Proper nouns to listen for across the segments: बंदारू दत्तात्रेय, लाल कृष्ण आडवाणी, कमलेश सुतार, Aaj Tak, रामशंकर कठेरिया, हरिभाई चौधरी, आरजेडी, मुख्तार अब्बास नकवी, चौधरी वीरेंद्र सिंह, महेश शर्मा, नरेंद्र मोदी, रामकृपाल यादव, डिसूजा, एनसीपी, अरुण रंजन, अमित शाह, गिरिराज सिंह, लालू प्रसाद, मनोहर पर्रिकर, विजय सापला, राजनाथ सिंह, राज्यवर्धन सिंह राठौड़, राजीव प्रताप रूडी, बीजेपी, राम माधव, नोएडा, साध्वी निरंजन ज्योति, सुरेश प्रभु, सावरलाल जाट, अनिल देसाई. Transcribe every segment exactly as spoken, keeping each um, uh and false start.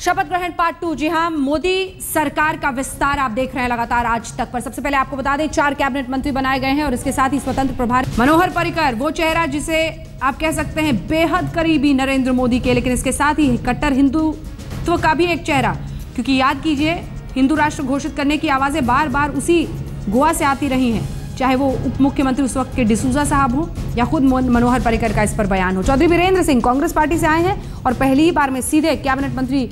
शपथ ग्रहण part two. जी हां, मोदी सरकार का विस्तार आप देख रहे हैं लगातार आज तक पर। सबसे पहले आपको बता दें चार कैबिनेट मंत्री बनाए गए हैं और इसके साथ ही स्वतंत्र प्रभारी मनोहर पर्रिकर, वो चेहरा जिसे आप कह सकते हैं बेहद करीबी नरेंद्र मोदी के, लेकिन इसके साथ ही कट्टर हिंदुत्व का भी एक चेहरा, क्योंकि याद कीजिए हिंदू राष्ट्र घोषित करने की आवाजें बार बार उसी गोवा से आती रही हैं, चाहे वो उप मुख्यमंत्री उस वक्त के डिसूजा साहब हो या खुद मनोहर पर्रिकर का इस पर बयान हो। चौधरी वीरेंद्र सिंह कांग्रेस पार्टी से आए हैं और पहली ही बार में सीधे कैबिनेट मंत्री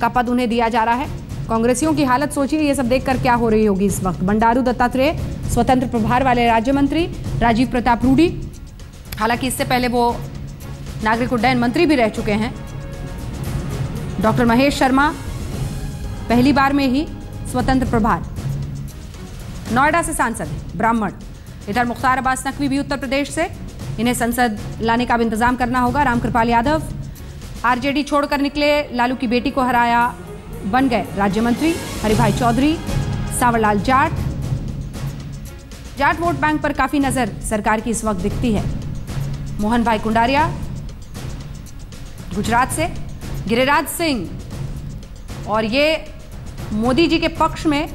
का पद उन्हें दिया जा रहा है। कांग्रेसियों की हालत सोचिए, ये सब देखकर क्या हो रही होगी इस वक्त। बंदारू दत्तात्रेय स्वतंत्र प्रभार वाले राज्य मंत्री, राजीव प्रताप रूडी, हालांकि इससे पहले वो नागरिक उड्डयन मंत्री भी रह चुके हैं। डॉक्टर महेश शर्मा पहली बार में ही स्वतंत्र प्रभार, नोएडा से सांसद ब्राह्मण। इधर मुख्तार अब्बास नकवी भी उत्तर प्रदेश से, इन्हें संसद लाने का अब इंतजाम करना होगा। रामकृपाल यादव आरजेडी छोड़कर निकले, लालू की बेटी को हराया, बन गए राज्य मंत्री। हरिभाई चौधरी, सावरलाल जाट, जाट वोट बैंक पर काफी नजर सरकार की इस वक्त दिखती है। मोहन भाई कुंडारिया गुजरात से, गिरिराज सिंह, और ये मोदी जी के पक्ष में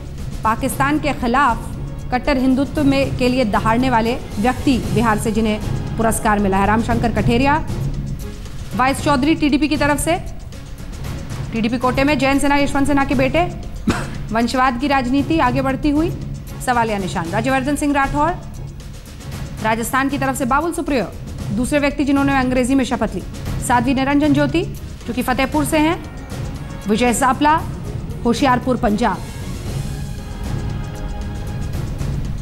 पाकिस्तान के खिलाफ कट्टर हिंदुत्व में के लिए दहाड़ने वाले व्यक्ति बिहार से, जिन्हें पुरस्कार मिला है। रामशंकर कठेरिया, वाइस चौधरी टीडीपी की तरफ से, टीडीपी कोटे में जैन सेना यशवंत सेना के बेटे। वंशवाद की राजनीति आगे बढ़ती हुई, सवालिया निशान। राज्यवर्धन सिंह राठौड़ राजस्थान की तरफ से, बाबुल सुप्रियो दूसरे व्यक्ति जिन्होंने अंग्रेजी में शपथ ली। साधवी निरंजन ज्योति चूंकि फतेहपुर से हैं। विजय सापला होशियारपुर पंजाब।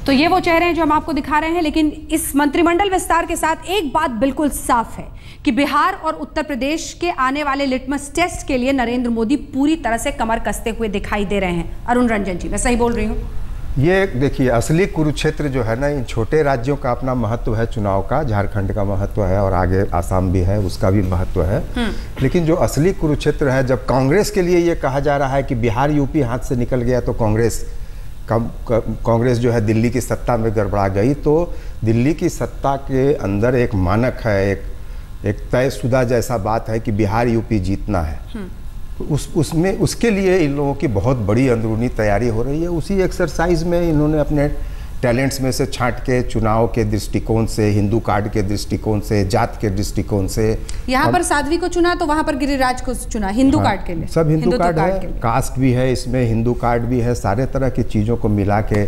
तो ये वो चेहरे हैं जो हम आपको दिखा रहे हैं, लेकिन इस मंत्रिमंडल विस्तार के साथ एक बात बिल्कुल साफ है कि बिहार और उत्तर प्रदेश के आने वाले लिटमस टेस्ट के लिए नरेंद्र मोदी पूरी तरह से कमर कसते हुए दिखाई दे रहे हैं। अरुण रंजन जी, मैं सही बोल रही हूँ? ये देखिए, असली कुरुक्षेत्र जो है ना, इन छोटे राज्यों का अपना महत्व है चुनाव का, झारखंड का महत्व है और आगे आसाम भी है, उसका भी महत्व है, लेकिन जो असली कुरुक्षेत्र है, जब कांग्रेस के लिए ये कहा जा रहा है कि बिहार यूपी हाथ से निकल गया तो कांग्रेस कांग्रेस जो है दिल्ली की सत्ता में गड़बड़ा गई, तो दिल्ली की सत्ता के अंदर एक मानक है, एक एक तयशुदा जैसा बात है कि बिहार यूपी जीतना है। उस उसमें उसके लिए इन लोगों की बहुत बड़ी अंदरूनी तैयारी हो रही है। उसी एक्सरसाइज में इन्होंने अपने टैलेंट्स में से छांट के चुनाव के दृष्टिकोण से, हिंदू कार्ड के दृष्टिकोण से, जात के दृष्टिकोण से, यहाँ पर साध्वी को चुना तो वहाँ पर गिरिराज को चुना, हिंदू हाँ, कार्ड के लिए सब हिंदू, हिंदू कार्ड, कार्ड है, कास्ट भी है इसमें, हिंदू कार्ड भी है, सारे तरह की चीज़ों को मिला के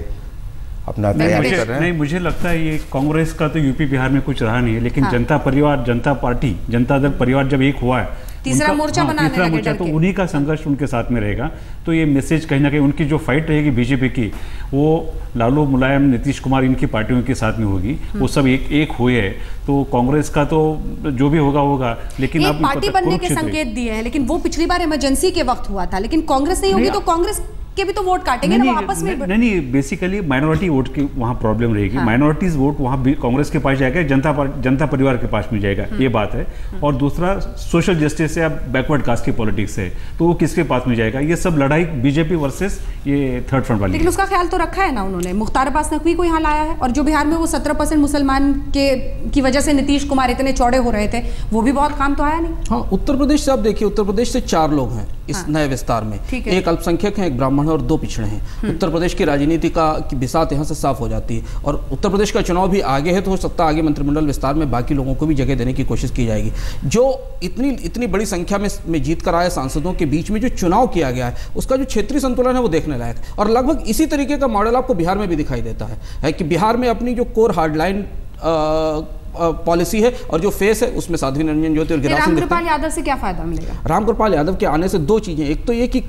अपना तैयारी कर रहे हैं। नहीं, मुझे लगता है ये कांग्रेस का तो यूपी बिहार में कुछ रहा नहीं है, लेकिन जनता परिवार, जनता पार्टी, जनता दल परिवार जब एक हुआ है, तीसरा मोर्चा बनाने तीसरा मोर्चा तो उन्हीं का संघर्ष उनके साथ में रहेगा। तो ये मैसेज कहीं ना कहीं उनकी जो फाइट रहेगी बीजेपी की, वो लालू, मुलायम, नीतीश कुमार, इनकी पार्टियों के साथ में होगी। वो सब एक एक हुए हैं, तो कांग्रेस का तो जो भी होगा होगा, लेकिन अब पार्टी बनने के संकेत दिए हैं। लेकिन वो पिछली बार इमरजेंसी के वक्त हुआ था, लेकिन कांग्रेस नहीं होगी तो कांग्रेस के भी तो वोट काटेंगे ना आपस में। नहीं नहीं, बेसिकली माइनॉरिटी वोट की वहाँ प्रॉब्लम रहेगी। हाँ। माइनॉरिटीज वोट वहाँ कांग्रेस के पास जाएगा, जनता जनता परिवार के पास में जाएगा, ये बात है। और दूसरा, सोशल जस्टिस है, अब बैकवर्ड कास्ट की पॉलिटिक्स है, तो वो किसके पास में जाएगा? ये सब लड़ाई बीजेपी वर्सेस ये थर्ड फ्रंट वाली। लेकिन उसका ख्याल तो रखा है ना उन्होंने, मुख्तार अब्बास नकवी को यहाँ लाया है, और जो बिहार में वो सत्रह परसेंट मुसलमान के की वजह से नीतीश कुमार इतने चौड़े हो रहे थे, वो भी बहुत काम तो आया नहीं। हाँ, उत्तर प्रदेश से आप देखिए, उत्तर प्रदेश से चार लोग हैं इस नए विस्तार में, एक अल्पसंख्यक है, एक ब्राह्मण और दो पिछड़े हैं। उत्तर प्रदेश की राजनीति का की बिसात यहां से साफ हो जाती है, और उत्तर प्रदेश का चुनाव भी आगे है, तो हो सकता है आगे मंत्रिमंडल विस्तार में बाकी लोगों को भी जगह देने की कोशिश की जाएगी। जो इतनी इतनी बड़ी संख्या में, में जीत कर आए सांसदों के बीच में जो चुनाव किया गया है, उसका जो क्षेत्रीय संतुलन है वो देखने लायक है, और लगभग इसी तरीके का मॉडल आपको बिहार में भी दिखाई देता है, है कि बिहार में अपनी जो कोर हार्डलाइन पॉलिसी है और जो फेस है, उसमें साध्वी निरंजन ज्योति और गिरिराज सिंह। रामकृपाल यादव से क्या फायदा मिलेगा? रामकृपाल यादव के आने से दो चीजें, एक तो ये कि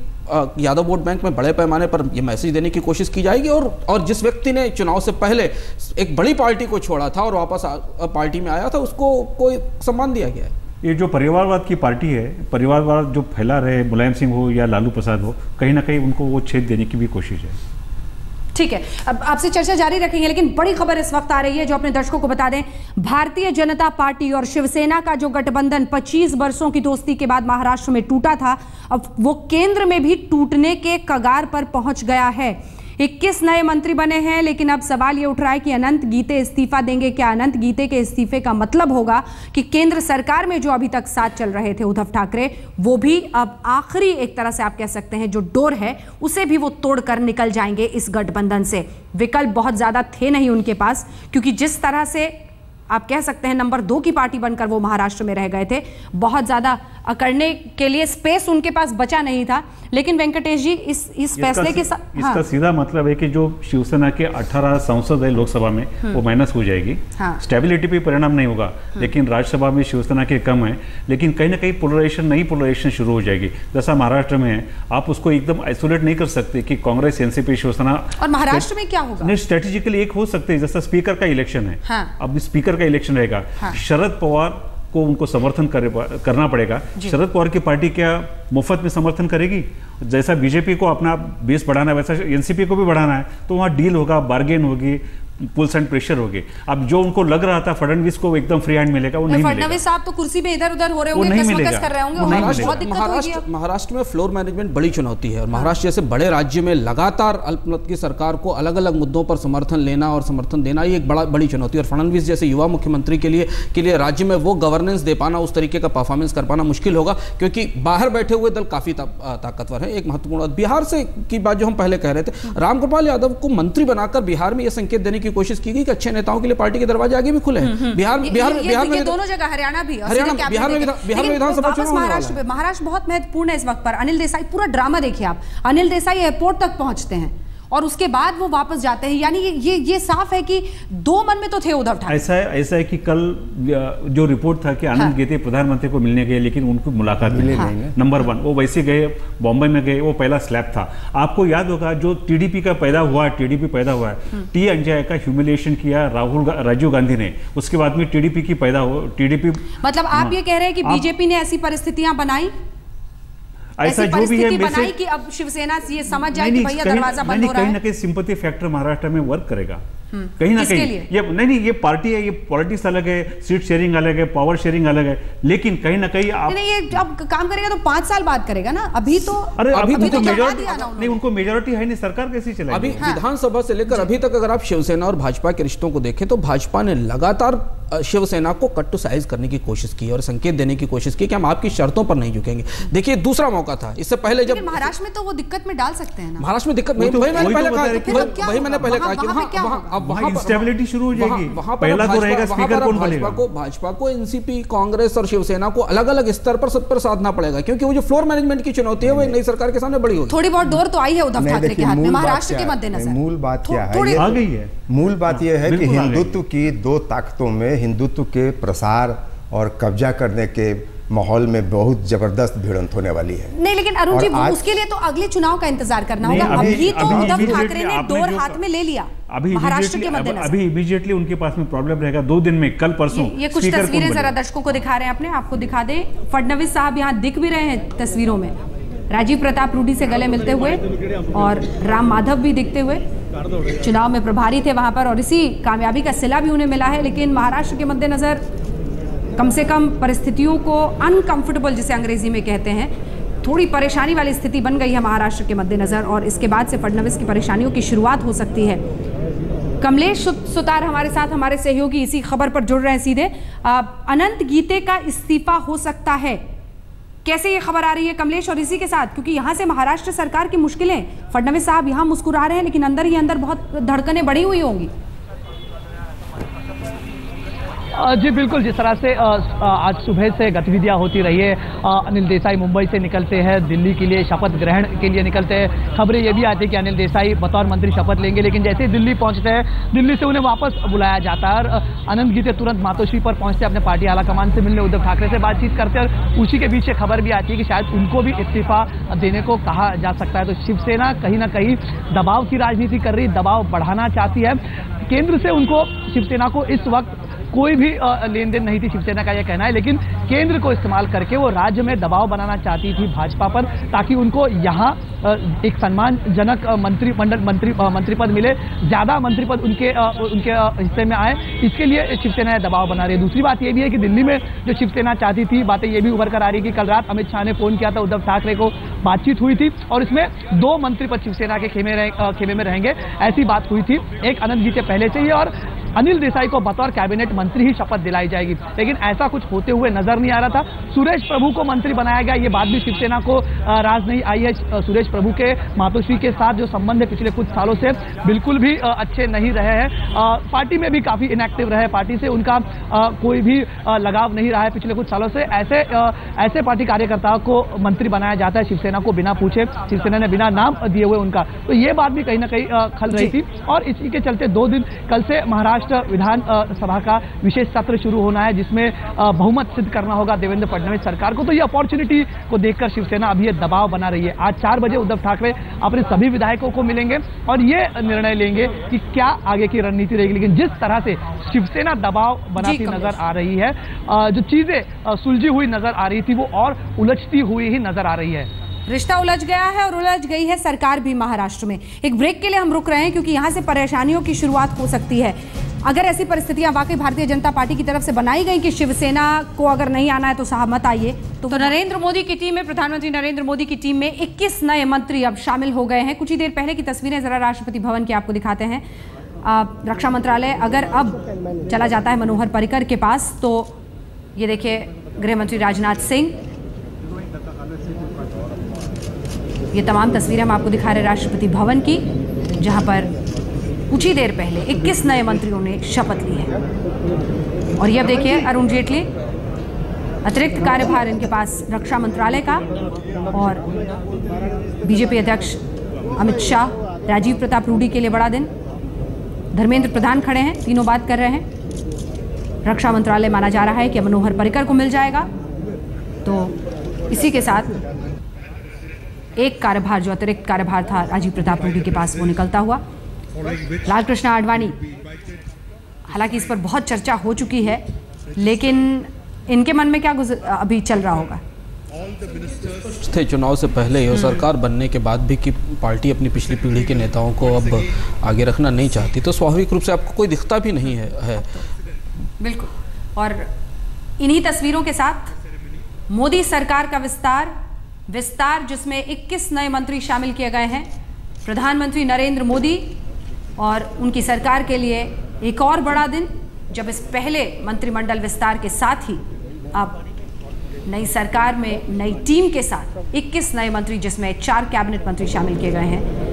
यादव वोट बैंक में बड़े पैमाने पर यह मैसेज देने की कोशिश की जाएगी, और और जिस व्यक्ति ने चुनाव से पहले एक बड़ी पार्टी को छोड़ा था और वापस आ, पार्टी में आया था, उसको कोई सम्मान दिया गया है। ये जो परिवारवाद की पार्टी है, परिवारवाद जो फैला रहे, मुलायम सिंह हो या लालू प्रसाद हो, कहीं ना कहीं उनको वो छेद देने की भी कोशिश है। ठीक है, अब आपसे चर्चा जारी रखेंगे, लेकिन बड़ी खबर इस वक्त आ रही है जो अपने दर्शकों को बता दें। भारतीय जनता पार्टी और शिवसेना का जो गठबंधन पच्चीस वर्षों की दोस्ती के बाद महाराष्ट्र में टूटा था, अब वो केंद्र में भी टूटने के कगार पर पहुंच गया है। इक्कीस नए मंत्री बने हैं, लेकिन अब सवाल ये उठ रहा है कि अनंत गीते इस्तीफा देंगे क्या? अनंत गीते के इस्तीफे का मतलब होगा कि केंद्र सरकार में जो अभी तक साथ चल रहे थे उद्धव ठाकरे, वो भी अब आखिरी एक तरह से आप कह सकते हैं जो डोर है उसे भी वो तोड़कर निकल जाएंगे इस गठबंधन से। विकल्प बहुत ज्यादा थे नहीं उनके पास, क्योंकि जिस तरह से आप कह सकते हैं नंबर दो की पार्टी बनकर वो महाराष्ट्र में रह गए थे, बहुत ज्यादा अकड़ने के लिए स्पेस उनके पास बचा नहीं था। लेकिन वेंकटेश जी इस इस फैसले के साथ इसका हाँ। सीधा मतलब है कि जो शिवसेना के अठारह सांसद है लोकसभा में वो माइनस हो जाएगी, हाँ। स्टेबिलिटी पे परिणाम नहीं होगा, लेकिन राज्यसभा में शिवसेना के कम है, लेकिन कहीं ना कहीं पोलराइजेशन नई पोलराइजेशन शुरू हो जाएगी। जैसा महाराष्ट्र में है, आप उसको एकदम आइसोलेट नहीं कर सकते कि कांग्रेस, एनसीपी, शिवसेना। और महाराष्ट्र में क्या होगा? स्ट्रेटेजिकली एक हो सकते हैं, जैसा स्पीकर का इलेक्शन है, अब स्पीकर का इलेक्शन रहेगा, शरद पवार को उनको समर्थन करना पड़ेगा। शरद पवार की पार्टी क्या मुफ्त में समर्थन करेगी? जैसा बीजेपी को अपना बेस बढ़ाना है वैसा एनसीपी को भी बढ़ाना है, तो वहाँ डील होगा, बार्गेन होगी, पुल्स एंड प्रेशर होगी। अब जो उनको लग रहा था फडणवीस को एकदम फ्री हैंड मिलेगा, वो नहीं, फडणवीस साहब तो कुर्सी पे इधर उधर हो रहे होंगे। महाराष्ट्र में फ्लोर मैनेजमेंट बड़ी चुनौती है, और महाराष्ट्र जैसे बड़े राज्य में लगातार अल्पमत की सरकार को अलग अलग मुद्दों पर समर्थन लेना और समर्थन देना ये एक बड़ा बड़ी चुनौती है। और फडणवीस जैसे युवा मुख्यमंत्री के लिए के लिए राज्य में वो गवर्नेंस दे पाना, उस तरीके का परफॉर्मेंस कर पाना मुश्किल होगा, क्योंकि बाहर बैठे हुए दल काफी ताकतवर है। एक महत्वपूर्ण बिहार से की बात जो हम पहले कह रहे थे, रामकृपाल यादव को मंत्री बनाकर बिहार में यह संकेत देने की कोशिश की गई कि अच्छे नेताओं के लिए पार्टी के दरवाजे आगे भी खुले हैं। बिहार बिहार बिहार में दोनों जगह, हरियाणा भी, हरियाणा बिहार में बिहार में विधानसभा चुनाव, महाराष्ट्र में। महाराष्ट्र बहुत महत्वपूर्ण है इस वक्त पर। अनिल देसाई पूरा ड्रामा देखिए आप, अनिल देसाई एयरपोर्ट तक पहुंचते हैं और उसके बाद वो वापस जाते हैं, यानी ये ये साफ है कि दो मन में तो थे उद्धव ठाकरे। ऐसा है ऐसा है कि कल जो रिपोर्ट था कि आनंद हाँ। गेते प्रधानमंत्री को मिलने गए, लेकिन उनको मुलाकात मिली हाँ। नंबर वन वो वैसे गए, बॉम्बे में गए, वो पहला स्लैब था। आपको याद होगा जो टीडीपी का पैदा हुआ, टीडीपी पैदा हुआ है, टी अंजय का ह्यूमिलिएशन किया राहुल राजीव गांधी ने, उसके बाद में टीडीपी की पैदा हो टीडीपी। मतलब आप ये कह रहे हैं कि बीजेपी ने ऐसी परिस्थितियां बनाई, ऐसा जो भी है बनाई कि अब शिवसेना ये समझ जाए कि भैया दरवाजा बंद हो रहा है। कहीं ना कहीं सिंपैथी फैक्टर महाराष्ट्र में वर्क करेगा, कहीं ना कहीं ये नहीं नहीं ये पार्टी है, ये पॉलिटिक्स अलग है, सीट शेयरिंग अलग है, पावर शेयरिंग अलग है, लेकिन कहीं ना कहीं आप नहीं, ये अब काम करेगा तो पाँच साल बाद करेगा ना। अभी तो अरे अभी, अभी तो, तो मेजॉरिटी नहीं, उनको मेजॉरिटी है नहीं, सरकार कैसी चलाएगी? अभी विधानसभा से लेकर अभी तक अगर आप शिवसेना और भाजपा के रिश्तों को देखें तो भाजपा ने लगातार शिवसेना को कट टू साइज करने की कोशिश की और संकेत देने की कोशिश की कि हम आपकी शर्तों पर नहीं झुकेंगे। देखिए दूसरा मौका था, इससे पहले जब महाराष्ट्र में तो वो दिक्कत में डाल सकते हैं, महाराष्ट्र में दिक्कत वही मैंने पहले कहा इंस्टेबिलिटी शुरू हो जाएगी। पहला तो रहेगा स्पीकर कौन बनेगा? भाजपा को भाजपा को एनसीपी, कांग्रेस और शिवसेना को अलग अलग स्तर पर सब पर साधना पड़ेगा, क्योंकि वो जो फ्लोर मैनेजमेंट की चुनौती है वो नई सरकार के सामने बड़ी होगी। थोड़ी बहुत डोर तो आई है उद्धव ठाकरे के हाथ में, महाराष्ट्र के मद्देनजर। मूल बात क्या है? आ गई है। मूल बात यह है कि हिंदुत्व की दो ताकतों में, हिंदुत्व के प्रसार और कब्जा करने के माहौल में बहुत जबरदस्त भिड़ंत होने वाली है। नहीं लेकिन अरुण जी आज... उसके लिए तो अगले चुनाव का इंतजार करना होगा। अभी तो उद्धव ठाकरे ने डोर हाथ में ले लिया महाराष्ट्र के मद्देनजर। अभी इमीडिएटली उनके पास में प्रॉब्लम रहेगा दो दिन में, कल परसों। ये कुछ तस्वीरें जरा दर्शकों को दिखा रहे हैं, अपने आपको दिखा दें। फडणवीस साहब यहाँ दिख भी रहे हैं तस्वीरों में, राजीव प्रताप रूडी से गले मिलते हुए, और राम माधव भी दिखते हुए, चुनाव में प्रभारी थे वहाँ पर, और इसी कामयाबी का सिला भी उन्हें मिला है। लेकिन महाराष्ट्र के मद्देनजर कम से कम परिस्थितियों को अनकंफर्टेबल, जिसे अंग्रेजी में कहते हैं, थोड़ी परेशानी वाली स्थिति बन गई है महाराष्ट्र के मद्देनज़र, और इसके बाद से फडणवीस की परेशानियों की शुरुआत हो सकती है। कमलेश सुतार हमारे साथ, हमारे सहयोगी, इसी खबर पर जुड़ रहे हैं सीधे। अनंत गीते का इस्तीफा हो सकता है, कैसे ये खबर आ रही है कमलेश? और इसी के साथ, क्योंकि यहाँ से महाराष्ट्र सरकार की मुश्किलें, फडणवीस साहब यहाँ मुस्कुरा रहे हैं लेकिन अंदर ही अंदर बहुत धड़कनें बढ़ी हुई होंगी। जी बिल्कुल, जिस तरह से आज सुबह से गतिविधियां होती रही है, अनिल देसाई मुंबई से निकलते हैं दिल्ली के लिए, शपथ ग्रहण के लिए निकलते हैं। खबरें ये भी आती है कि अनिल देसाई बतौर मंत्री शपथ लेंगे, लेकिन जैसे ही दिल्ली पहुंचते हैं, दिल्ली से उन्हें वापस बुलाया जाता है, और अनंत गीते तुरंत मातोश्री पर पहुंचते हैं अपने पार्टी आलाकमान से मिलने, उद्धव ठाकरे से बातचीत करते हैं, और उसी के बीच ये खबर भी आती है कि शायद उनको भी इस्तीफा देने को कहा जा सकता है। तो शिवसेना कहीं ना कहीं दबाव की राजनीति कर रही, दबाव बढ़ाना चाहती है केंद्र से। उनको शिवसेना को इस वक्त कोई भी लेन देन नहीं थी, शिवसेना का यह कहना है। लेकिन केंद्र को इस्तेमाल करके वो राज्य में दबाव बनाना चाहती थी भाजपा पर, ताकि उनको यहाँ एक सम्मानजनक मंत्रिमंडल मंत्री मंत्री पद मिले, ज्यादा मंत्री पद उनके उनके हिस्से में आए, इसके लिए शिवसेना दबाव बना रही है। दूसरी बात यह भी है कि दिल्ली में जो शिवसेना चाहती थी, बातें ये भी उभर कर आ रही है कि कल रात अमित शाह ने फोन किया था उद्धव ठाकरे को, बातचीत हुई थी और इसमें दो मंत्री पद शिवसेना के खेमे रहे, खेमे में रहेंगे, ऐसी बात हुई थी एक अनंत जी से पहले से ही, और अनिल देसाई को बतौर कैबिनेट मंत्री ही शपथ दिलाई जाएगी। लेकिन ऐसा कुछ होते हुए नजर नहीं आ रहा था। सुरेश प्रभु को मंत्री बनाया गया, ये बात भी शिवसेना को राज नहीं आई है। सुरेश प्रभु के मातोश्री के साथ जो संबंध है पिछले कुछ सालों से बिल्कुल भी अच्छे नहीं रहे हैं, पार्टी में भी काफी इनएक्टिव रहे, पार्टी से उनका कोई भी लगाव नहीं रहा है पिछले कुछ सालों से। ऐसे ऐसे पार्टी कार्यकर्ताओं को मंत्री बनाया जाता है शिवसेना को बिना पूछे, शिवसेना ने बिना नाम दिए हुए उनका, तो ये बात भी कहीं ना कहीं खल रही थी। और इसी के चलते दो दिन, कल से महाराष्ट्र विधानसभा का विशेष सत्र शुरू होना है, जिसमें बहुमत सिद्ध करना होगा देवेंद्र फडणवीस सरकार को। तो ये अपॉर्चुनिटी को देखकर शिवसेना अभी ये दबाव बना रही है। आज चार बजे उद्धव ठाकरे अपने सभी विधायकों को मिलेंगे और ये निर्णय लेंगे कि क्या आगे की रणनीति रहेगी। लेकिन जिस तरह से शिवसेना दबाव बनाती नजर आ रही है, जो चीजें सुलझी हुई नजर आ रही थी वो और उलझती हुई ही नजर आ रही है। रिश्ता उलझ गया है और उलझ गई है सरकार भी महाराष्ट्र में। एक ब्रेक के लिए हम रुक रहे हैं क्योंकि यहाँ से परेशानियों की शुरुआत हो सकती है। अगर ऐसी परिस्थितियां वाकई भारतीय जनता पार्टी की तरफ से बनाई गई कि शिवसेना को अगर नहीं आना है तो साहब मत आइए, तो, तो नरेंद्र मोदी की टीम में, प्रधानमंत्री नरेंद्र मोदी की टीम में इक्कीस नए मंत्री अब शामिल हो गए हैं। कुछ ही देर पहले की तस्वीरें जरा राष्ट्रपति भवन की आपको दिखाते हैं। रक्षा मंत्रालय अगर अब चला जाता है मनोहर पर्रिकर के पास, तो ये देखिए गृह मंत्री राजनाथ सिंह, ये तमाम तस्वीरें हम आपको दिखा रहे हैं राष्ट्रपति भवन की, जहां पर कुछ ही देर पहले इक्कीस नए मंत्रियों ने शपथ ली है। और ये अब देखिए अरुण जेटली, अतिरिक्त कार्यभार इनके पास रक्षा मंत्रालय का, और बीजेपी अध्यक्ष अमित शाह, राजीव प्रताप रूडी के लिए बड़ा दिन, धर्मेंद्र प्रधान खड़े हैं, तीनों बात कर रहे हैं। रक्षा मंत्रालय माना जा रहा है कि मनोहर पर्रिकर को मिल जाएगा, तो इसी के साथ एक कार्यभार जो अतिरिक्त कार्यभार था राजीव प्रताप रूडी के पास वो निकलता हुआ। लाल कृष्ण आडवाणी, हालांकि इस पर बहुत चर्चा हो चुकी है, लेकिन इनके मन में क्या अभी चल रहा होगा? थे चुनाव से पहले ही और सरकार बनने के बाद भी कि पार्टी अपनी पिछली पीढ़ी के नेताओं को अब आगे रखना नहीं चाहती, तो स्वाभाविक रूप से आपको कोई दिखता भी नहीं है, है। बिल्कुल। और इन्हीं तस्वीरों के साथ मोदी सरकार का विस्तार विस्तार जिसमें इक्कीस नए मंत्री शामिल किए गए हैं। प्रधानमंत्री नरेंद्र मोदी और उनकी सरकार के लिए एक और बड़ा दिन, जब इस पहले मंत्रिमंडल विस्तार के साथ ही अब नई सरकार में नई टीम के साथ इक्कीस नए मंत्री, जिसमें चार कैबिनेट मंत्री शामिल किए गए हैं।